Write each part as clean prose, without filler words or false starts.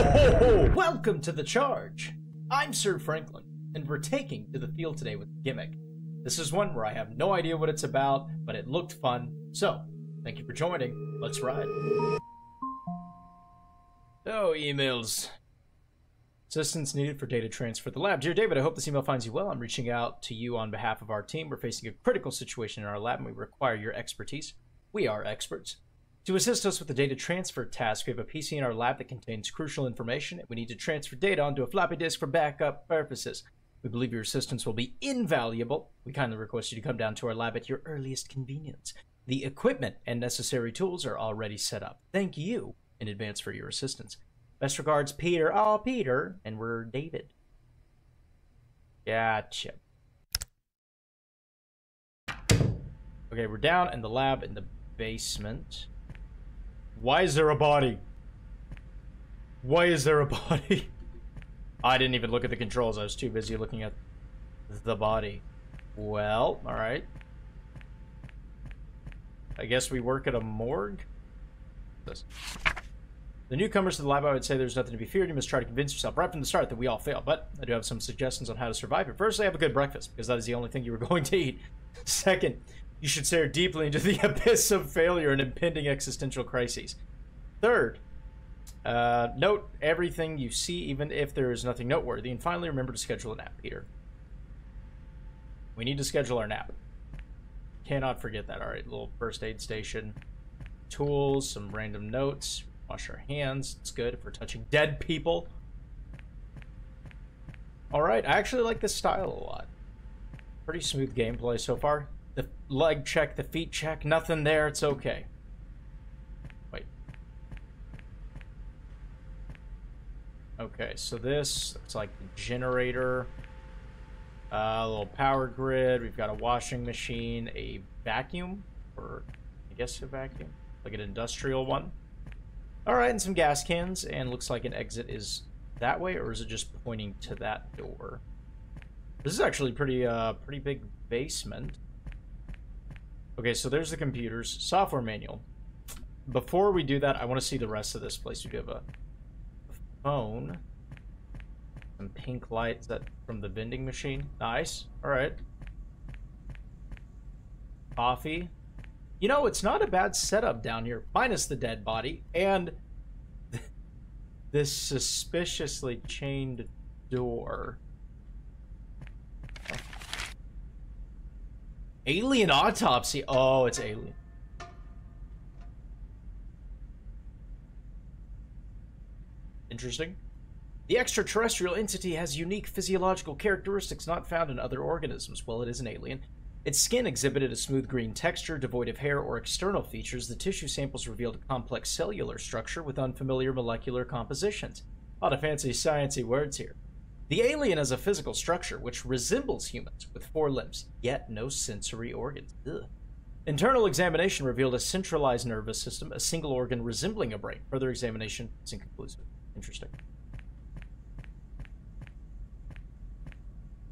Ho, ho, ho! Welcome to The Charge! I'm Sir Franklin, and we're taking to the field today with Gimmick. This is one where I have no idea what it's about, but it looked fun, so thank you for joining. Let's ride. Oh, emails. Assistance needed for data transfer to the lab. Dear David, I hope this email finds you well. I'm reaching out to you on behalf of our team. We're facing a critical situation in our lab, and we require your expertise. We are experts. To assist us with the data transfer task, we have a PC in our lab that contains crucial information, and we need to transfer data onto a floppy disk for backup purposes. We believe your assistance will be invaluable. We kindly request you to come down to our lab at your earliest convenience. The equipment and necessary tools are already set up. Thank you in advance for your assistance. Best regards, Peter. Oh, Peter. And we're David. Gotcha. Okay, we're down in the lab in the basement. Why is there a body? Why is there a body? I didn't even look at the controls. I was too busy looking at the body. Well, all right. I guess we work at a morgue? This. The newcomers to the lab, I would say there's nothing to be feared. You must try to convince yourself right from the start that we all fail, but I do have some suggestions on how to survive it. Firstly, have a good breakfast, because that is the only thing you were going to eat. Second, you should stare deeply into the abyss of failure and impending existential crises. Third, note everything you see, even if there is nothing noteworthy. And finally, remember to schedule a nap, Peter. We need to schedule our nap. Cannot forget that. All right, little first aid station. Tools, some random notes. Wash our hands. It's good if we're touching dead people. All right, I actually like this style a lot. Pretty smooth gameplay so far. The leg check, the feet check, nothing there, it's okay. Wait. Okay, so this looks like the generator. A little power grid, we've got a washing machine, a vacuum, or I guess a vacuum, like an industrial one. Alright, and some gas cans, and looks like an exit is that way, or is it just pointing to that door? This is actually pretty big basement. Okay, so there's the computers. Software manual. Before we do that, I want to see the rest of this place. We do have a phone. Some pink lights that from the vending machine. Nice. All right. Coffee. You know, it's not a bad setup down here, minus the dead body and this suspiciously chained door. Alien autopsy. Oh, it's alien. Interesting. The extraterrestrial entity has unique physiological characteristics not found in other organisms. Well, it is an alien. Its skin exhibited a smooth green texture, devoid of hair or external features. The tissue samples revealed a complex cellular structure with unfamiliar molecular compositions. A lot of fancy sciencey words here. The alien has a physical structure which resembles humans, with four limbs, yet no sensory organs. Ugh. Internal examination revealed a centralized nervous system, a single organ resembling a brain. Further examination is inconclusive. Interesting.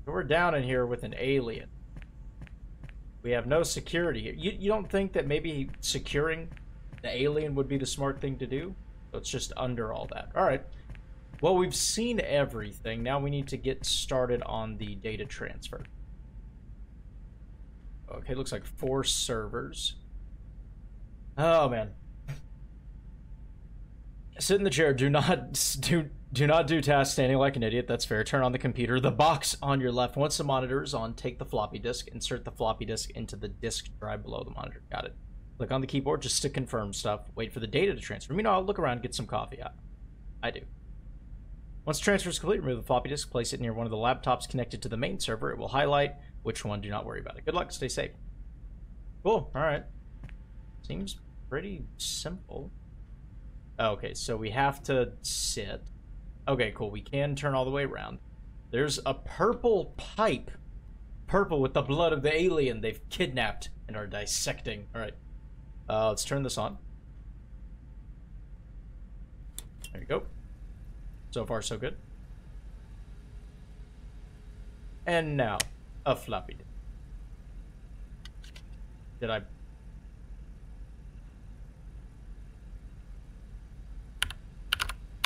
So we're down in here with an alien. We have no security here. You don't think that maybe securing the alien would be the smart thing to do? So it's just under all that. All right. Well, we've seen everything. Now we need to get started on the data transfer. Okay, looks like 4 servers. Oh man. Sit in the chair. Do not do tasks standing like an idiot. That's fair. Turn on the computer. The box on your left. Once the monitor is on, take the floppy disk. Insert the floppy disk into the disk drive below the monitor. Got it. Click on the keyboard just to confirm stuff. Wait for the data to transfer. You know, I'll look around, get some coffee. I do. Once transfer is complete, remove the floppy disk, place it near one of the laptops connected to the main server. It will highlight which one. Do not worry about it. Good luck. Stay safe. Cool. All right. Seems pretty simple. Okay, so we have to sit. Okay, cool. We can turn all the way around. There's a purple pipe. Purple with the blood of the alien they've kidnapped and are dissecting. All right. Let's turn this on. There you go. So far, so good. And now, a floppy disk. Did I...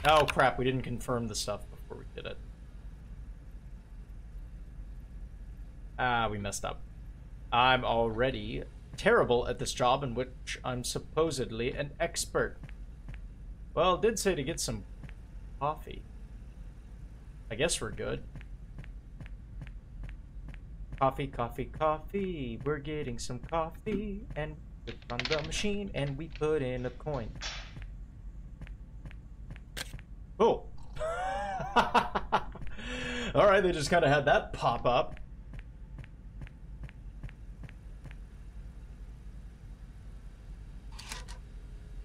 Oh crap, we didn't confirm the stuff before we did it. Ah, we messed up. I'm already terrible at this job in which I'm supposedly an expert. Well, it did say to get some coffee. I guess we're good. Coffee, coffee, coffee. We're getting some coffee and put on the machine and we put in a coin. Oh. Alright, they just kind of had that pop up.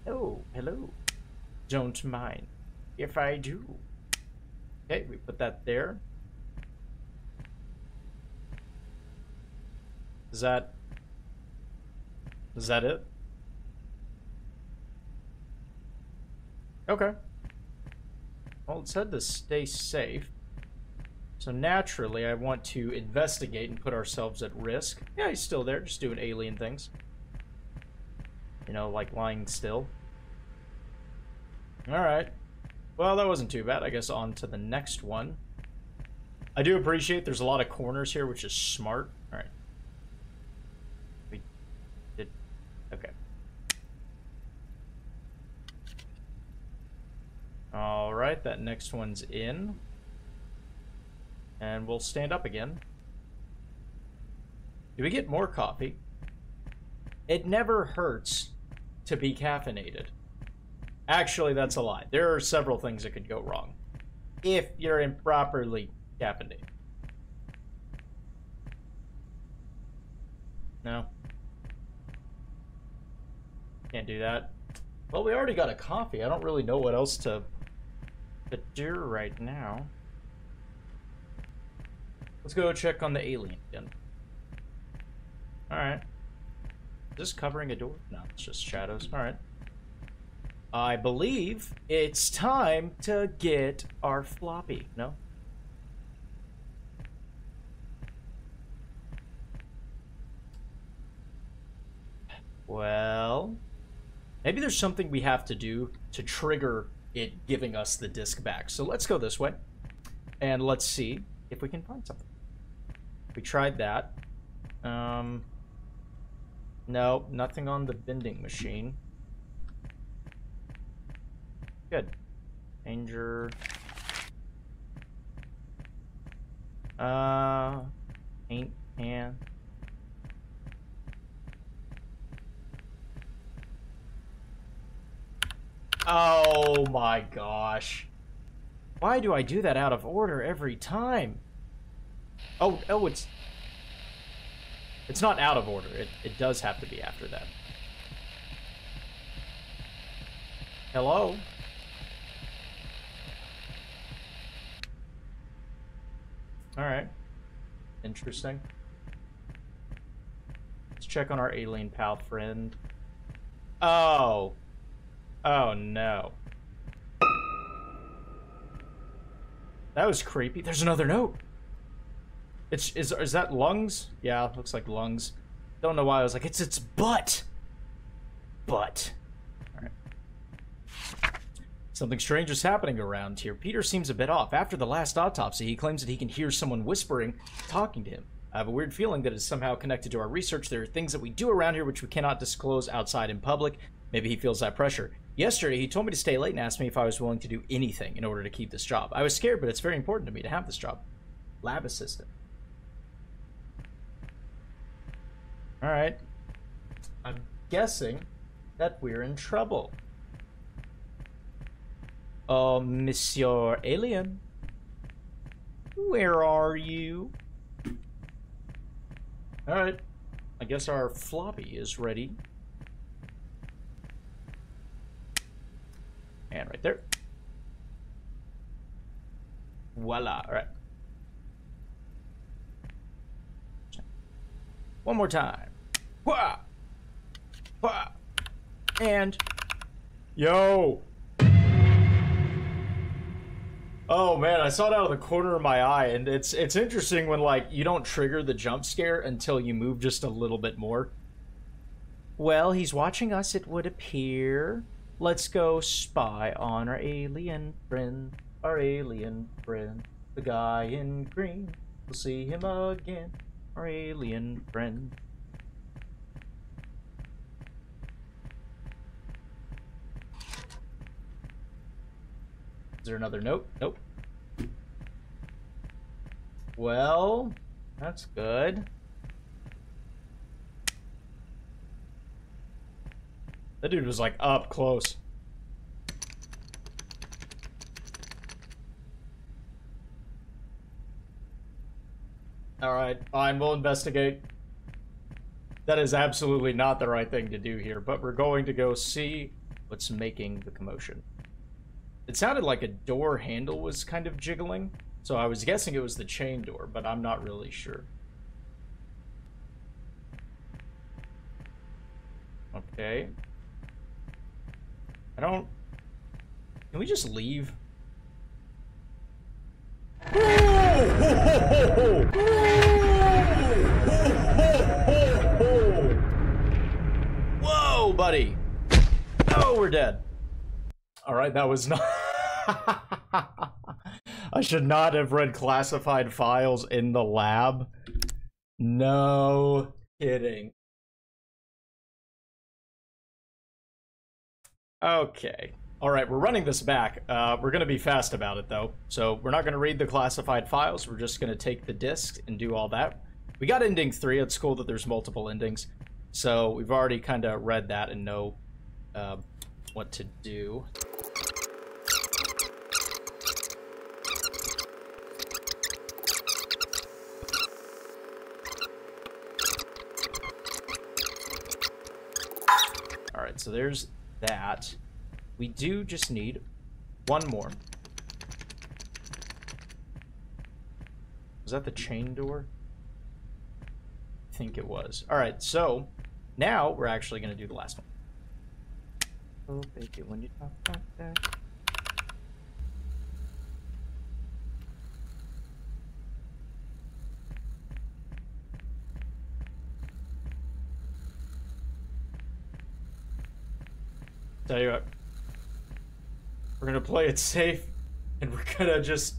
Oh, hello. Don't mind if I do. Okay, we put that there. Is that it? Okay. Well, it said to stay safe. So naturally, I want to investigate and put ourselves at risk. Yeah, he's still there, just doing alien things. You know, like lying still. Alright. Well, that wasn't too bad. I guess on to the next one. I do appreciate there's a lot of corners here, which is smart. Alright. We did... Okay. Alright, that next one's in. And we'll stand up again. Do we get more coffee? It never hurts to be caffeinated. Actually, that's a lie. There are several things that could go wrong if you're improperly caffeinated. No. Can't do that. Well, we already got a coffee. I don't really know what else to do right now. Let's go check on the alien again. Alright. Is this covering a door? No, it's just shadows. Alright. I believe it's time to get our floppy. No? Well, maybe there's something we have to do to trigger it giving us the disc back. So let's go this way, and let's see if we can find something. We tried that. No, nothing on the vending machine. Good. Danger. Paint can. Oh my gosh. Why do I do that out of order every time? Oh, it's not out of order. It does have to be after that. Hello? Alright. Interesting. Let's check on our alien pal friend. Oh. Oh no. That was creepy. There's another note. Is that lungs? Yeah, it looks like lungs. Don't know why I was like, it's its butt. Butt. Something strange is happening around here. Peter seems a bit off. After the last autopsy, he claims that he can hear someone whispering, talking to him. I have a weird feeling that it's somehow connected to our research. There are things that we do around here which we cannot disclose outside in public. Maybe he feels that pressure. Yesterday, he told me to stay late and asked me if I was willing to do anything in order to keep this job. I was scared, but it's very important to me to have this job. Lab assistant. All right. I'm guessing that we're in trouble. Oh, Monsieur Alien. Where are you? Alright. I guess our floppy is ready. And right there. Voila. Alright. One more time. Wah! Wah! And... Yo! Oh man, I saw it out of the corner of my eye, and it's interesting when, like, you don't trigger the jump scare until you move just a little bit more. Well, he's watching us, it would appear. Let's go spy on our alien friend, the guy in green. We'll see him again, our alien friend. Is there another note? Nope. Well, that's good. That dude was like up close. Alright, fine, we'll investigate. That is absolutely not the right thing to do here, but we're going to go see what's making the commotion. It sounded like a door handle was kind of jiggling, so I was guessing it was the chain door, but I'm not really sure. Okay. I don't... Can we just leave? Whoa, buddy! Oh, we're dead. Alright, that was not... I should not have read classified files in the lab. No kidding. Okay. All right, we're running this back. We're going to be fast about it, though. So we're not going to read the classified files. We're just going to take the disk and do all that. We got ending 3. It's cool that there's multiple endings. So we've already kind of read that and know what to do. All right, so there's that. We do just need one more. Was that the chain door? I think it was. Alright, so now we're actually going to do the last one. Oh, baby, when you talk about that. Tell you what, we're gonna play it safe and we're gonna just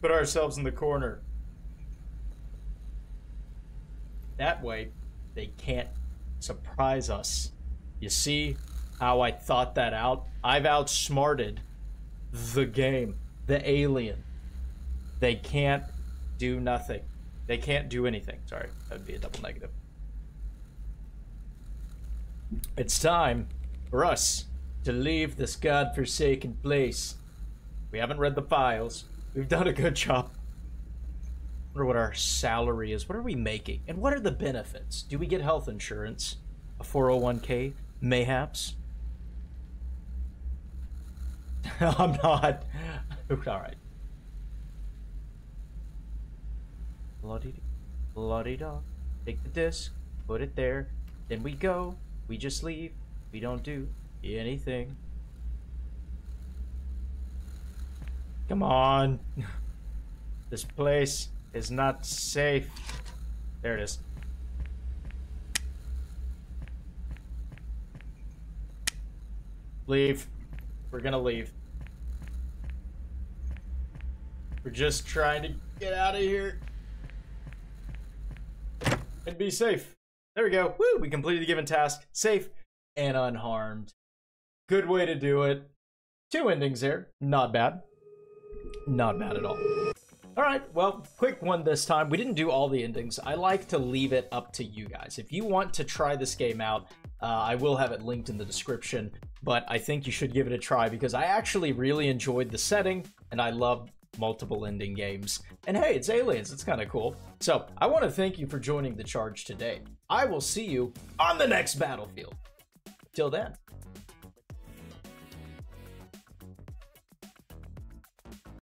put ourselves in the corner. That way, they can't surprise us. You see how I thought that out? I've outsmarted the game, the alien. They can't do nothing. They can't do anything. Sorry, that'd be a double negative. It's time for us to leave this godforsaken place. We haven't read the files. We've done a good job. I wonder what our salary is. What are we making? And what are the benefits? Do we get health insurance? A 401k? Mayhaps? I'm not. Alright. Bloody dog. Take the disc. Put it there. Then we go. We just leave. We don't do anything. Come on. This place is not safe. There it is. Leave. We're gonna leave. We're just trying to get out of here and be safe. There we go. Woo! We completed the given task. Safe and unharmed. Good way to do it. 2 endings there. Not bad. Not bad at all. Alright, well, quick one this time. We didn't do all the endings. I like to leave it up to you guys. If you want to try this game out, I will have it linked in the description, but I think you should give it a try because I actually really enjoyed the setting and I love multiple ending games. And hey, it's aliens. It's kind of cool. So I want to thank you for joining the charge today. I will see you on the next battlefield. Till then.